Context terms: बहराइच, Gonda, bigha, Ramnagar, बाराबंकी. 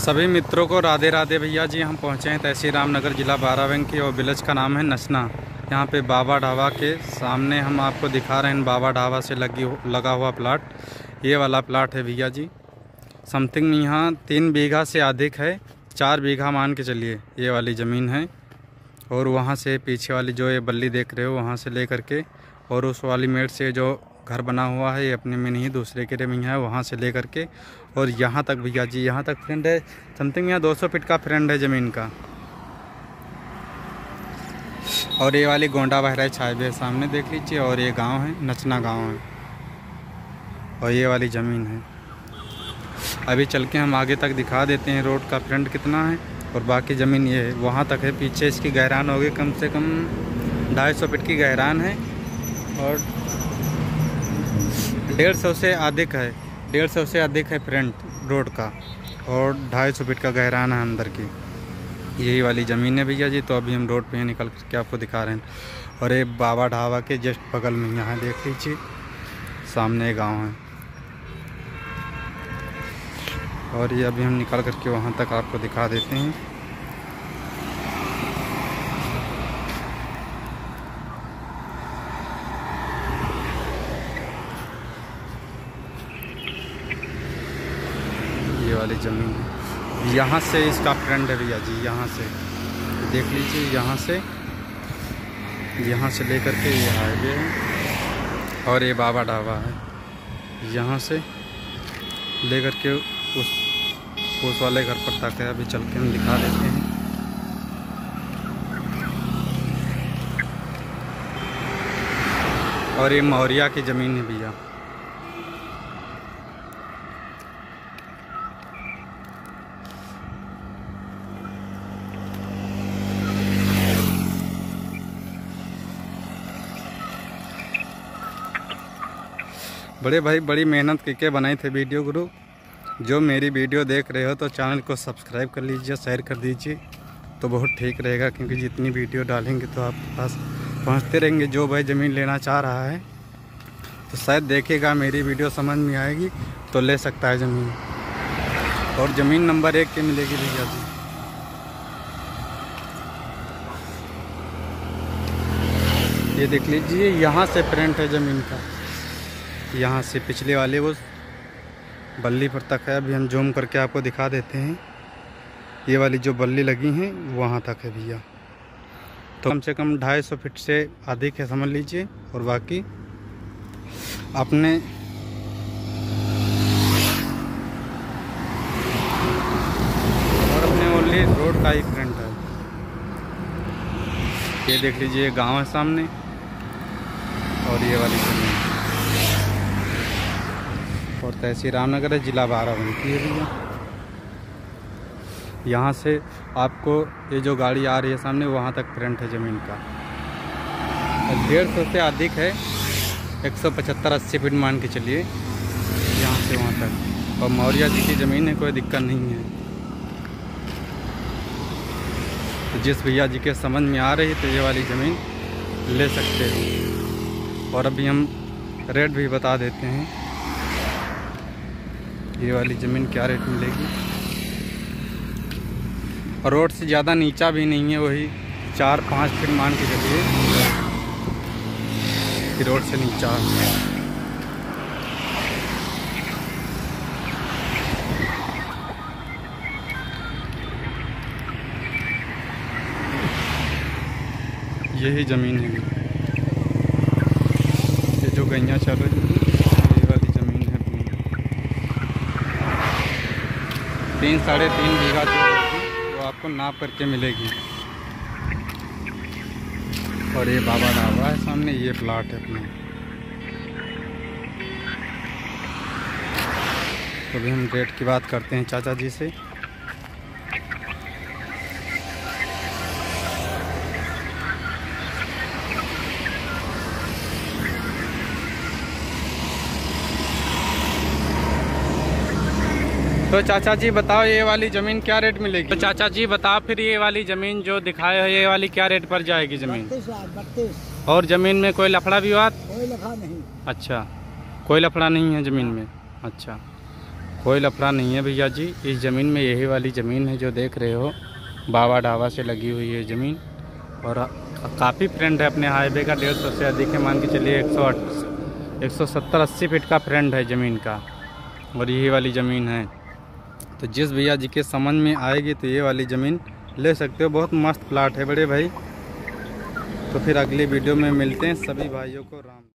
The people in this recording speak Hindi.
सभी मित्रों को राधे राधे। भैया जी हम पहुंचे हैं तहसील रामनगर, ज़िला बाराबंकी और विलेज का नाम है नसना। यहाँ पे बाबा ढाबा के सामने हम आपको दिखा रहे हैं बाबा ढाबा से लगा हुआ प्लाट, ये वाला प्लाट है भैया जी। समथिंग यहाँ 3 बीघा से अधिक है, 4 बीघा मान के चलिए ये वाली ज़मीन है। और वहाँ से पीछे वाली जो ये बल्ली देख रहे हो वहाँ से ले करके और उस वाली मेड़ से जो घर बना हुआ है ये अपने में नहीं दूसरे के में है, वहाँ से ले करके और यहाँ तक भैया जी, यहाँ तक फ्रेंड है समथिंग, यहाँ 200 फीट का फ्रेंड है ज़मीन का। और ये वाली गोंडा बहराइच हाईवे सामने देख लीजिए और ये गांव है नचना गांव है और ये वाली ज़मीन है। अभी चल के हम आगे तक दिखा देते हैं रोड का फ्रेंड कितना है और बाकी ज़मीन ये है वहाँ तक है। पीछे इसकी गहरान होगी कम से कम 250 फीट की गहरान है और 150 से अधिक है, 150 से अधिक है फ्रंट रोड का और 250 फीट का गहराना है अंदर की। यही वाली ज़मीन है भैया जी। तो अभी हम रोड पे निकल के आपको दिखा रहे हैं और ये बाबा ढाबा के जस्ट बगल में यहाँ देख लीजिए सामने गांव है। और ये अभी हम निकल करके वहाँ तक आपको दिखा देते हैं। वाली ज़मीन यहाँ से इसका फ्रंट है भैया जी, यहाँ से देख लीजिए, यहाँ से लेकर के ये हाईवे है और ये बाबा ढाबा है। यहाँ से लेकर के उस वाले घर पर तक है। अभी चल के हम दिखा देते हैं। और ये मौर्या की ज़मीन है भैया। बड़े भाई बड़ी मेहनत करके बनाए थे वीडियो गुरु। जो मेरी वीडियो देख रहे हो तो चैनल को सब्सक्राइब कर लीजिए, शेयर कर दीजिए तो बहुत ठीक रहेगा, क्योंकि जितनी वीडियो डालेंगे तो आपके पास पहुंचते रहेंगे। जो भाई ज़मीन लेना चाह रहा है तो शायद देखेगा मेरी वीडियो समझ में आएगी तो ले सकता है ज़मीन। और ज़मीन नंबर 1 की मिलेगी भैया जी। ये देख लीजिए यहाँ से फ्रंट है ज़मीन का, यहाँ से पिछले वाले वो बल्ली पर तक है। अभी हम जूम करके आपको दिखा देते हैं, ये वाली जो बल्ली लगी है वहाँ तक है भैया। तो कम से कम 250 फीट से अधिक है समझ लीजिए। और बाकी अपने ओनली रोड का ही फ्रंट है। ये देख लीजिए गांव है सामने और ये वाली जमीन और तहसील रामनगर है, ज़िला बाराबंकी है भैया। यहाँ से आपको ये जो गाड़ी आ रही है सामने वहाँ तक फ्रंट है ज़मीन का। 150 से अधिक है, 175-80 फीट मान के चलिए यहाँ से वहाँ तक। और मौर्या जी की ज़मीन है, कोई दिक्कत नहीं है। तो जिस भैया जी के समझ में आ रही है तो ये वाली ज़मीन ले सकते हो। और अभी हम रेट भी बता देते हैं, ये वाली ज़मीन क्या रेट मिलेगी। और रोड से ज़्यादा नीचा भी नहीं है, वही 4-5 फीट मान के चलिए कि रोड से नीचा है। यही ज़मीन है, ये जो गैया चल रही है 3-3.5 बीघा जो होगी वो आपको नाप करके मिलेगी। और ये बाबा ढाबा है सामने, ये प्लाट है अपना। तो भी हम रेट की बात करते हैं चाचा जी से। तो चाचा जी बताओ ये वाली ज़मीन क्या रेट मिलेगी। तो चाचा जी बताओ फिर ये वाली ज़मीन जो दिखाए हो ये वाली क्या रेट पर जाएगी ज़मीन। 32। और ज़मीन में कोई लफड़ा विवाद? कोई लफड़ा नहीं। अच्छा, कोई लफड़ा नहीं है ज़मीन में। अच्छा, कोई लफड़ा नहीं है भैया जी। इस ज़मीन में यही वाली ज़मीन है जो देख रहे हो, बाबा ढाबा से लगी हुई है ज़मीन। और काफ़ी फ्रंट है अपने हाईवे का, 150 से अधिक है, मान के चलिए 170-80 फीट का फ्रंट है ज़मीन का, और यही वाली ज़मीन है। तो जिस भैया जी के समझ में आएगी तो ये वाली ज़मीन ले सकते हो, बहुत मस्त प्लाट है बड़े भाई। तो फिर अगली वीडियो में मिलते हैं, सभी भाइयों को राम।